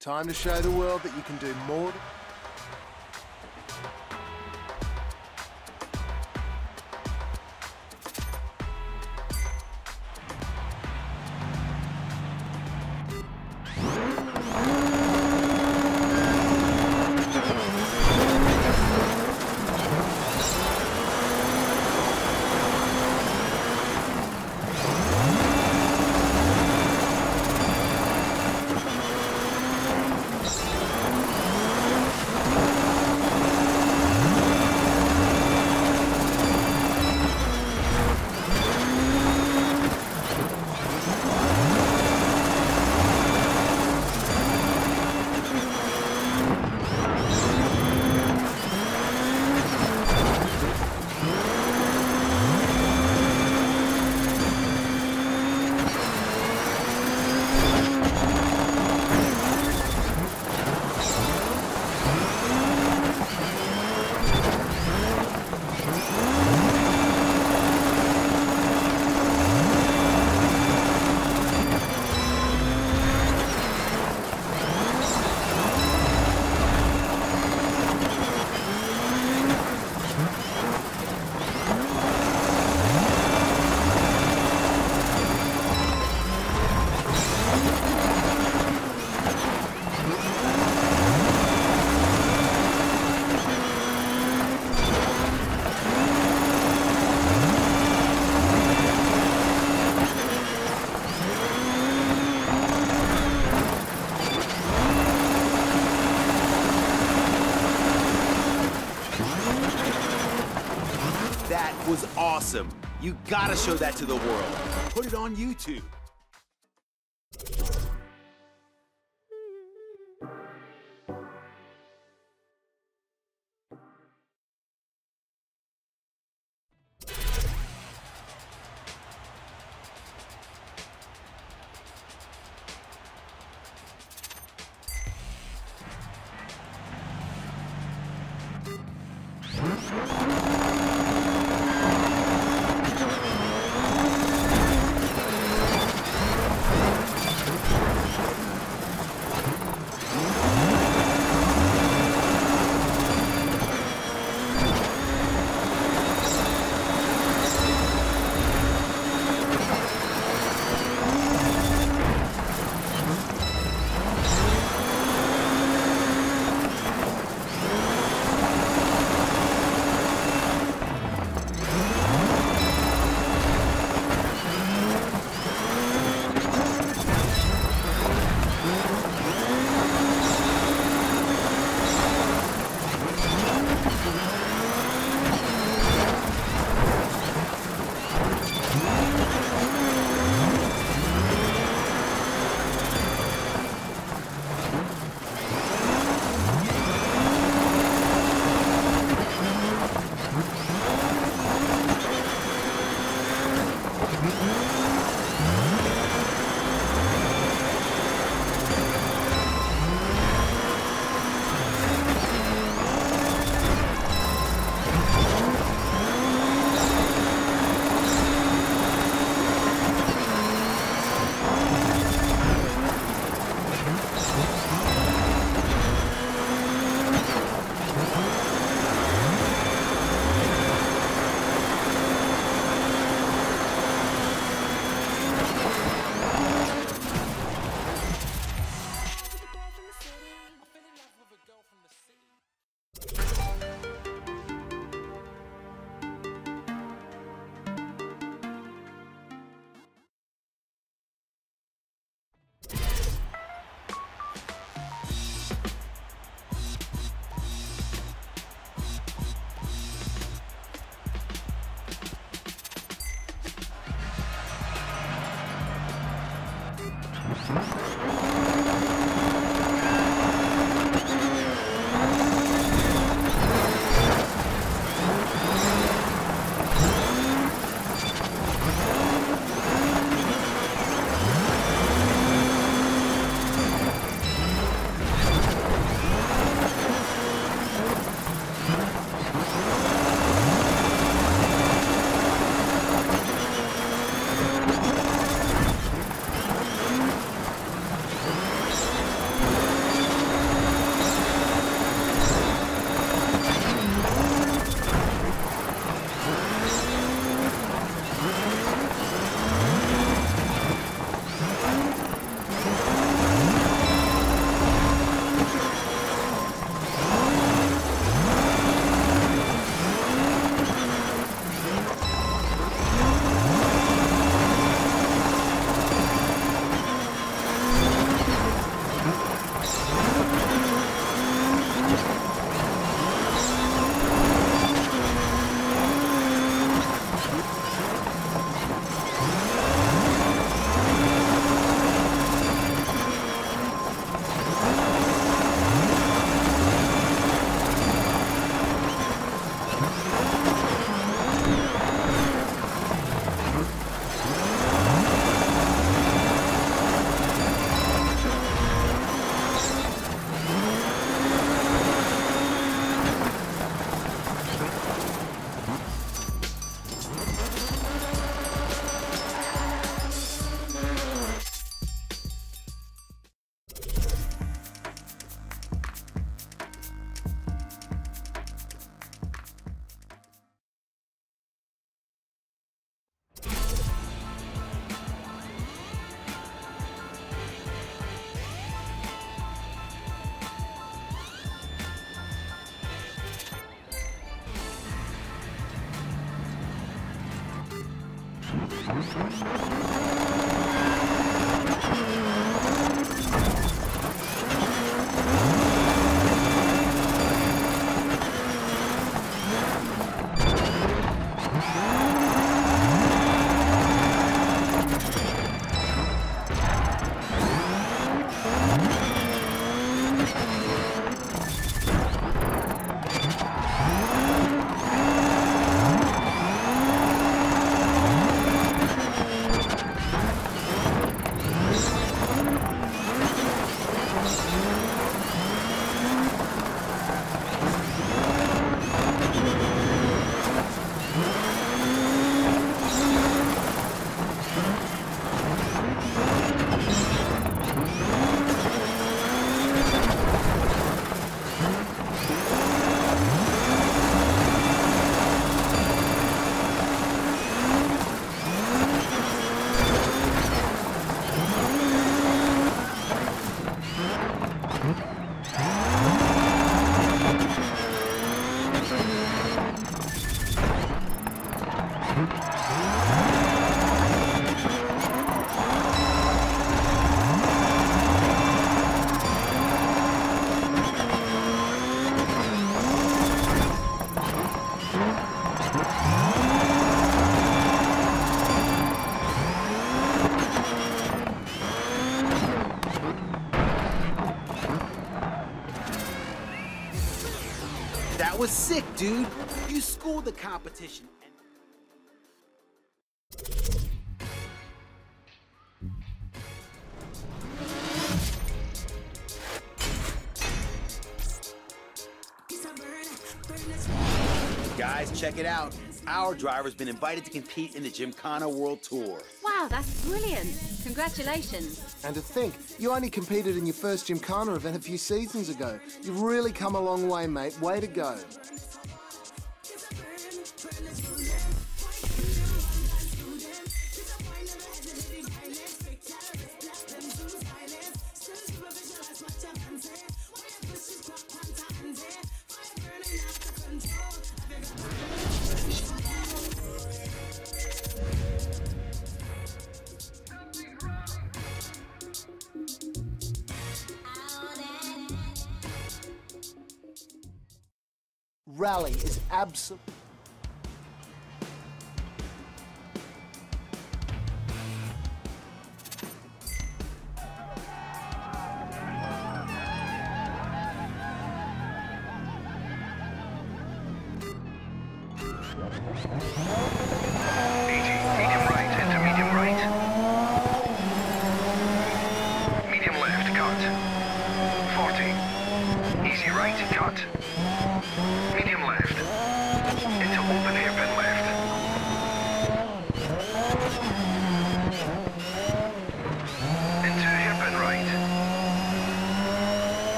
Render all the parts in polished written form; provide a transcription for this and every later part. Time to show the world that you can do more. That was awesome. You gotta show that to the world. Put it on YouTube. That was sick, dude. You schooled the competition. Guys, check it out. Our driver's been invited to compete in the Gymkhana World Tour. Wow, that's brilliant. Congratulations. And to think, you only competed in your first Gymkhana event a few seasons ago. You've really come a long way, mate. Way to go. Rally is absolute.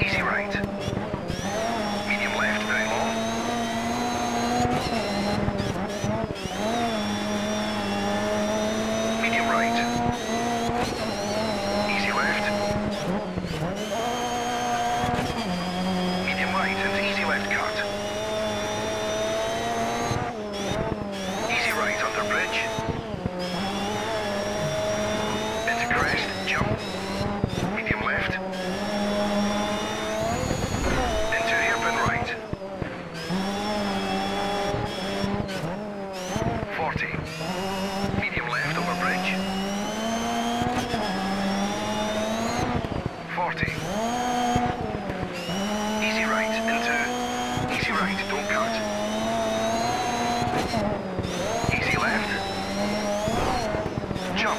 Easy left. Jump.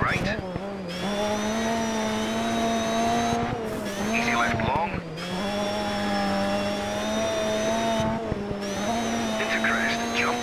right. Easy left long. Into crest, jump.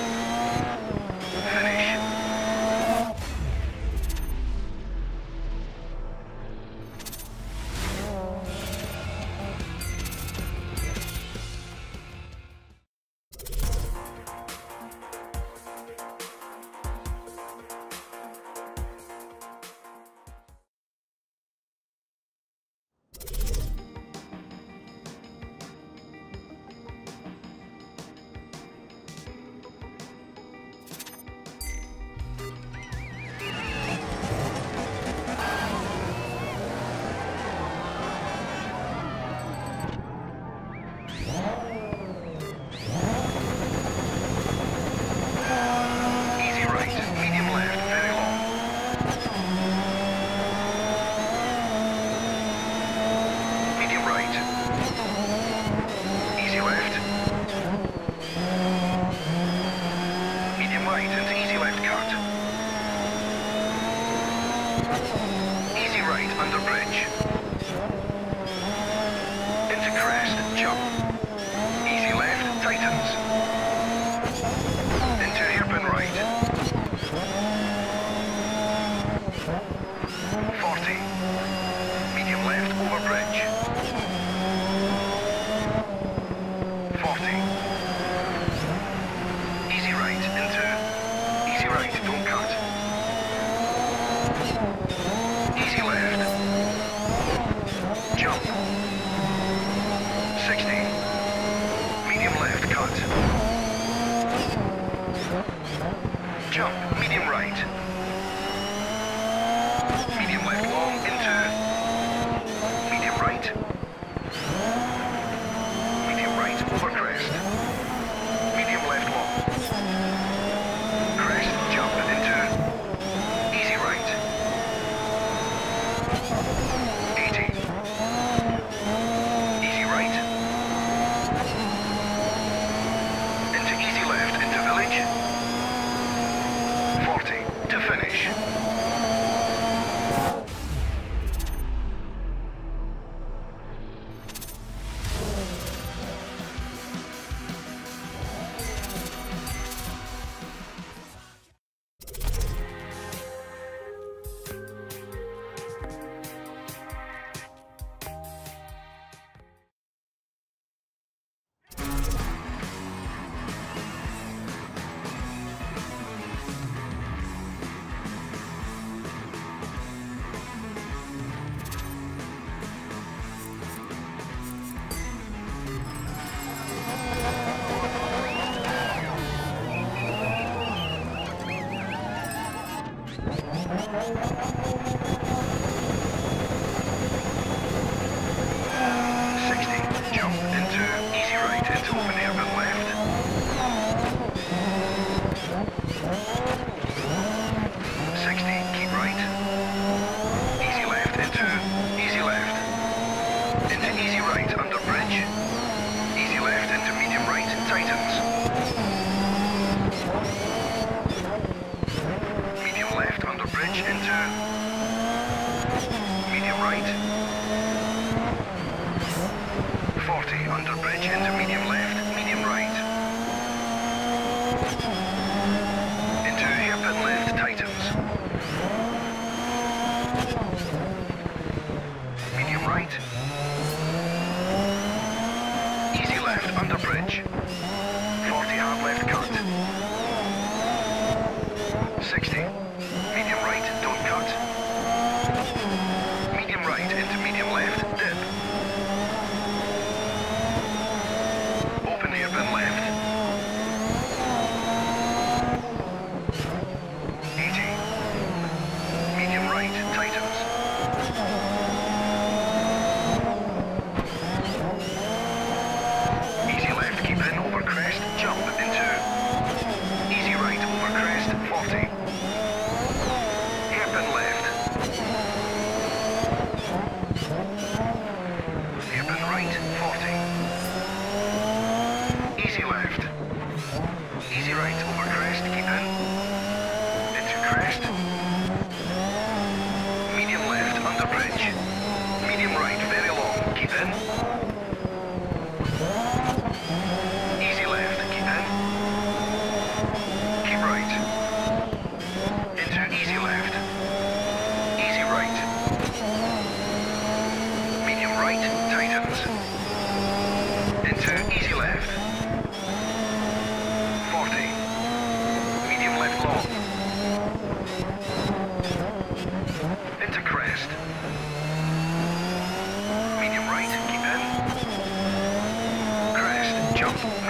Thank you.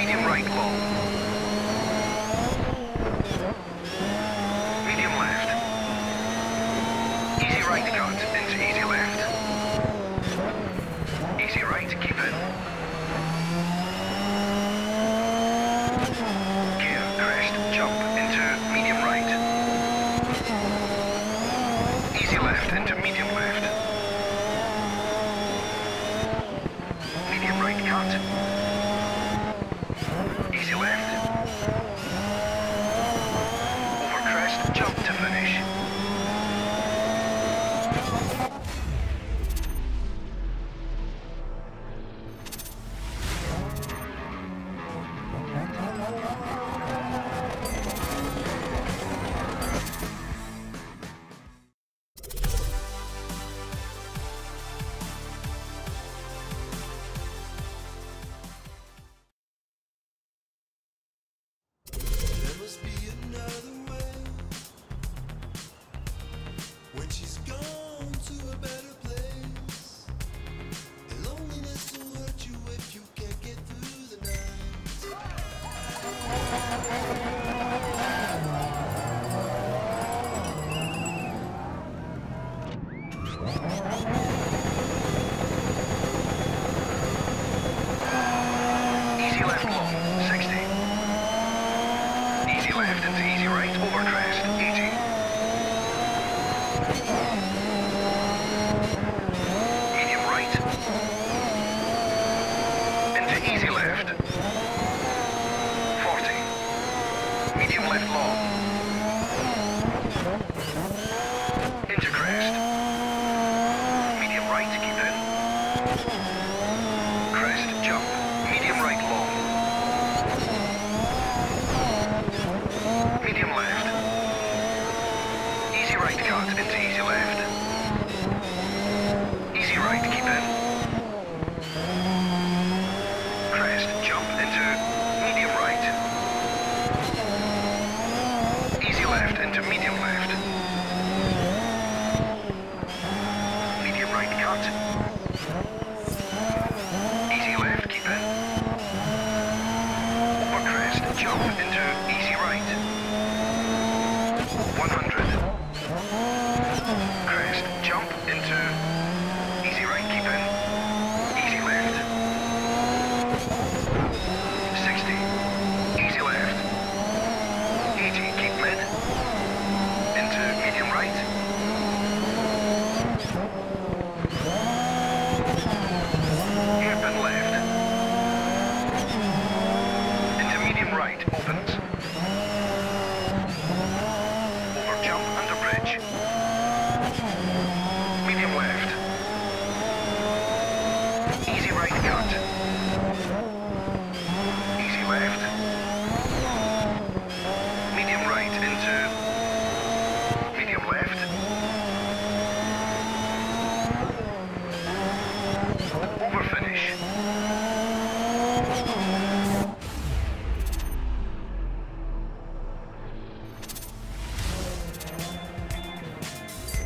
medium right low. Medium left. Easy right cut into easy left. Easy right, keep it. Gear, crest, jump into medium right. Easy left into medium left. Medium right cut. Easy left. Over crest, jump to finish.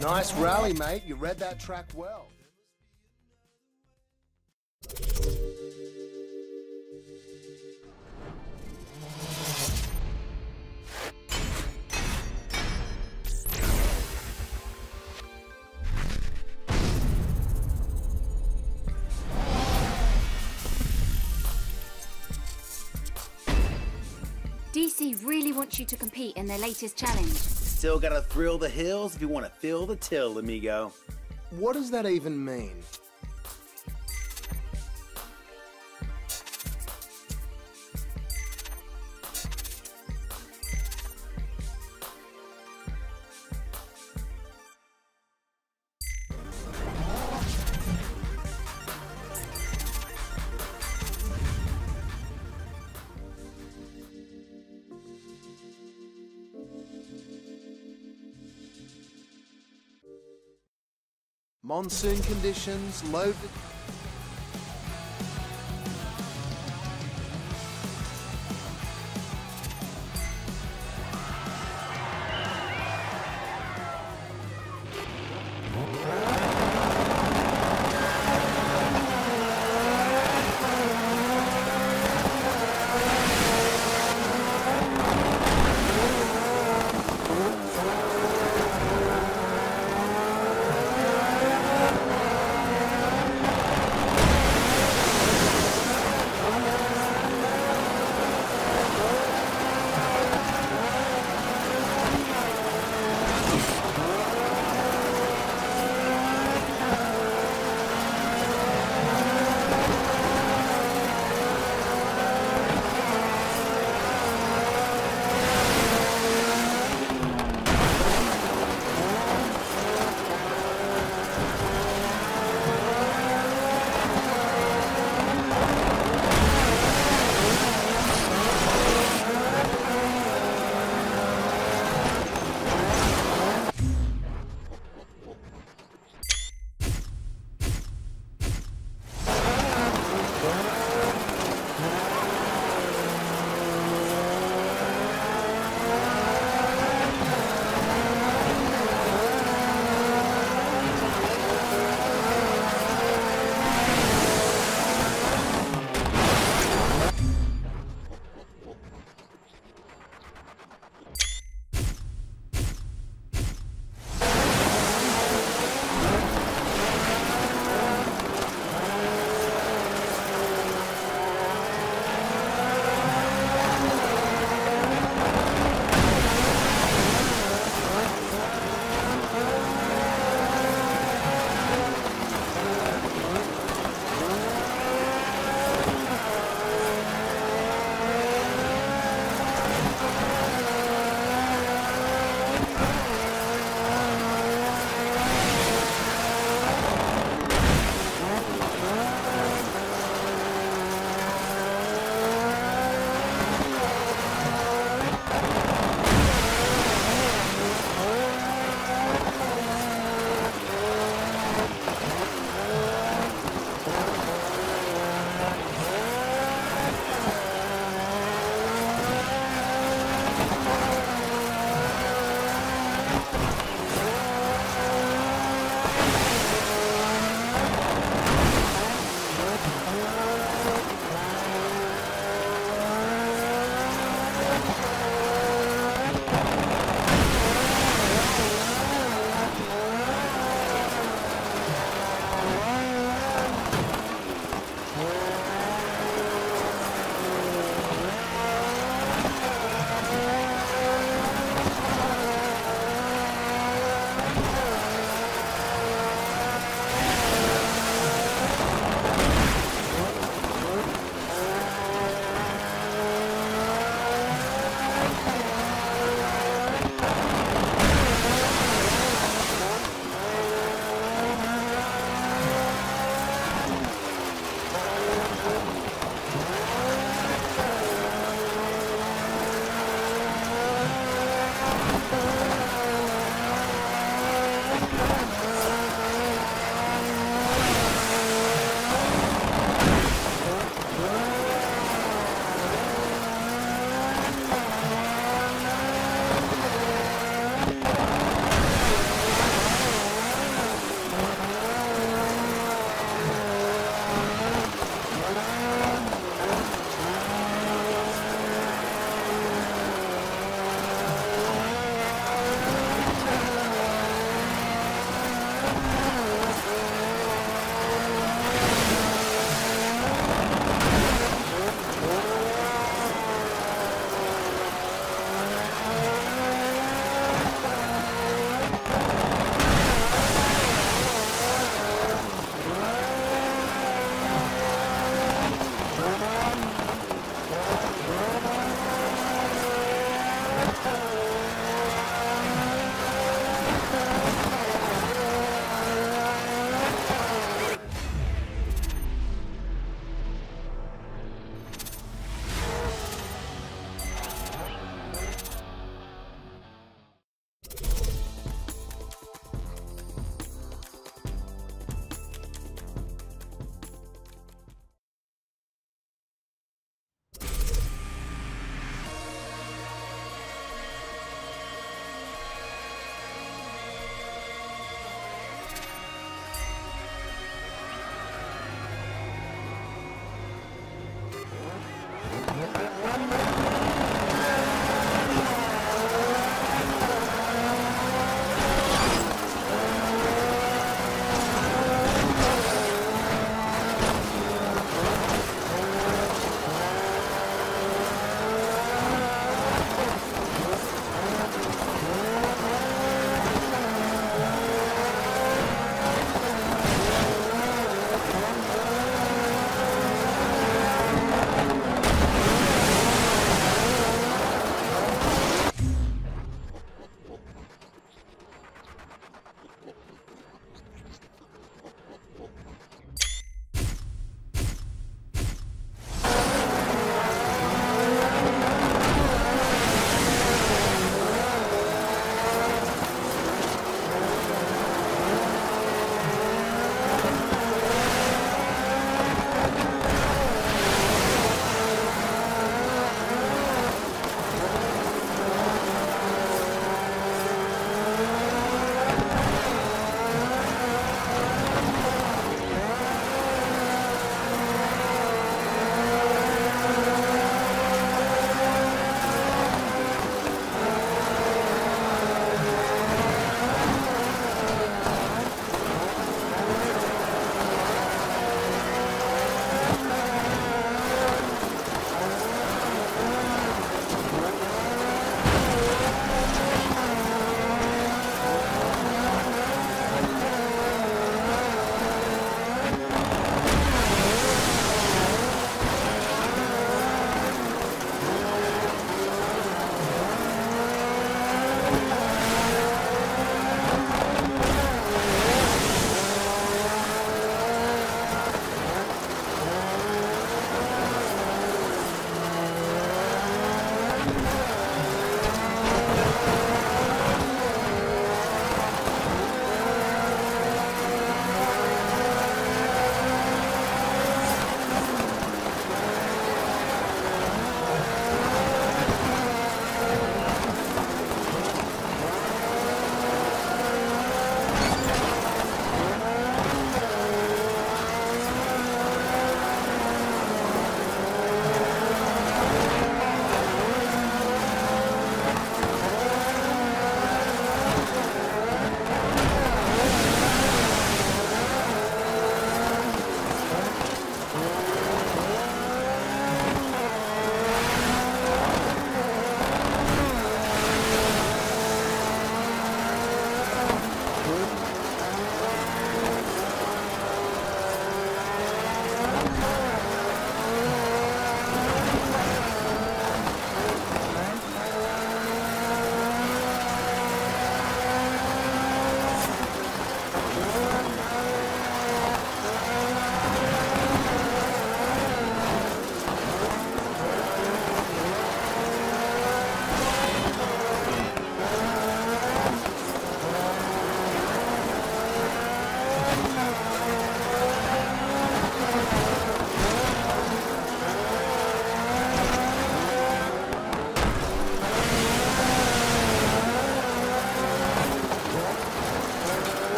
Nice rally, mate. You read that track well. DC really wants you to compete in their latest challenge. Still gotta thrill the hills if you want to fill the till, amigo. What does that even mean? Monsoon conditions, low...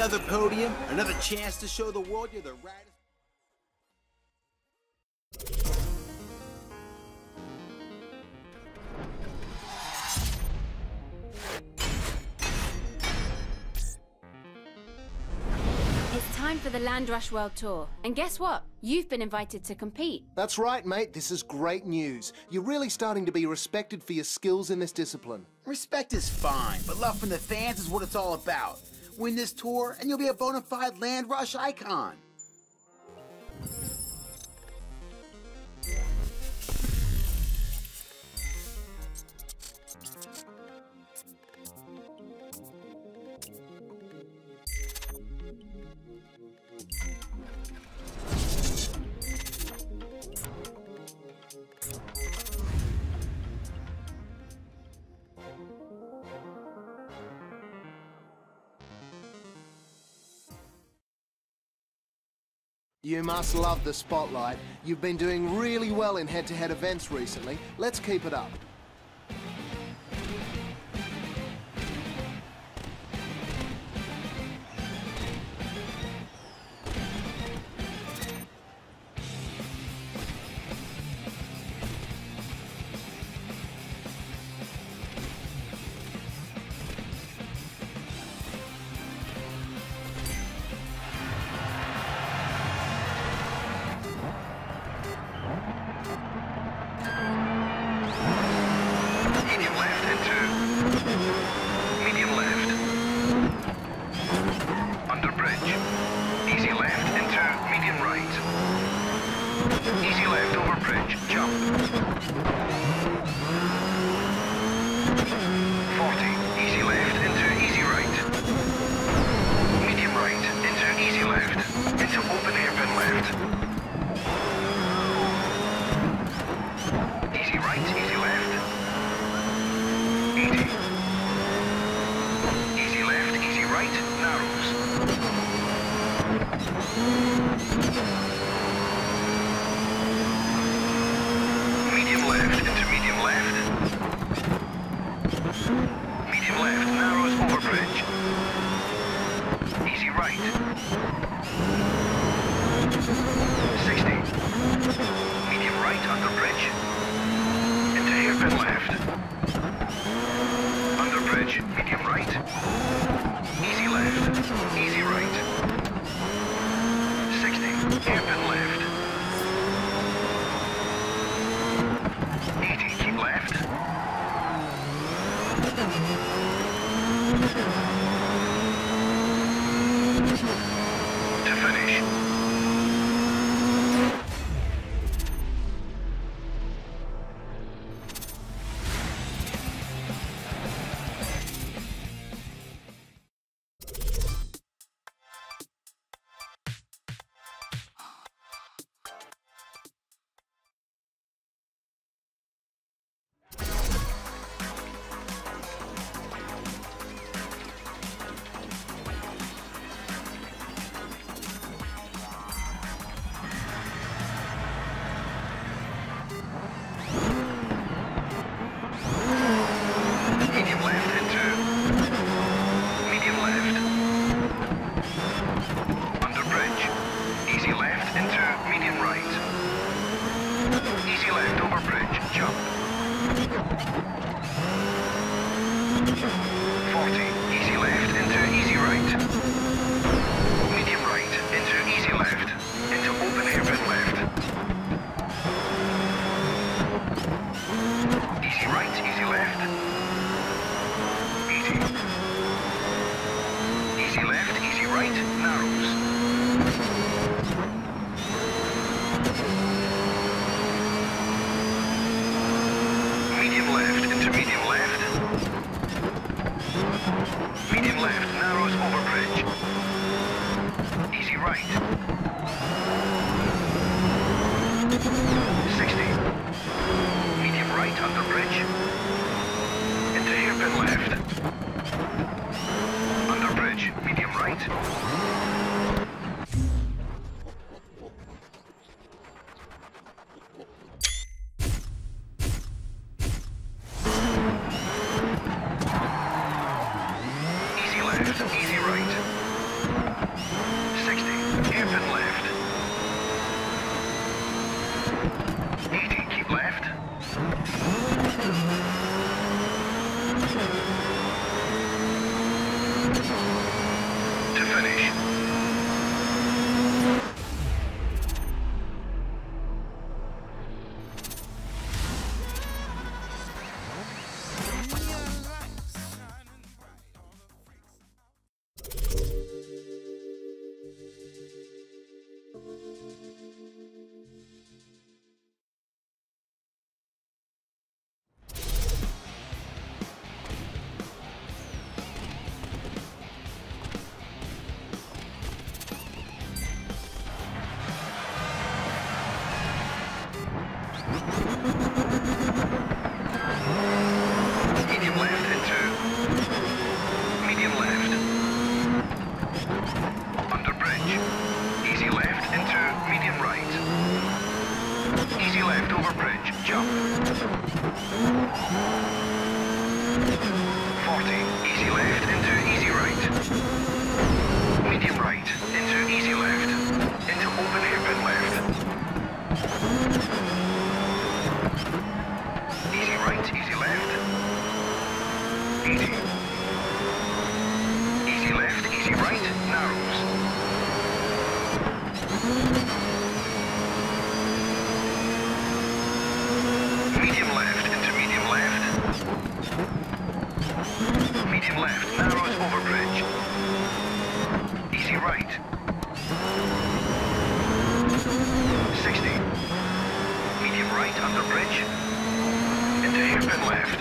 Another podium, another chance to show the world you're the rightest. It's time for the Land Rush World Tour. And guess what? You've been invited to compete. That's right, mate. This is great news. You're really starting to be respected for your skills in this discipline. Respect is fine, but love from the fans is what it's all about. Win this tour, and you'll be a bona fide Land Rush icon. You must love the spotlight. You've been doing really well in head-to-head events recently. Let's keep it up. Easy right. Left.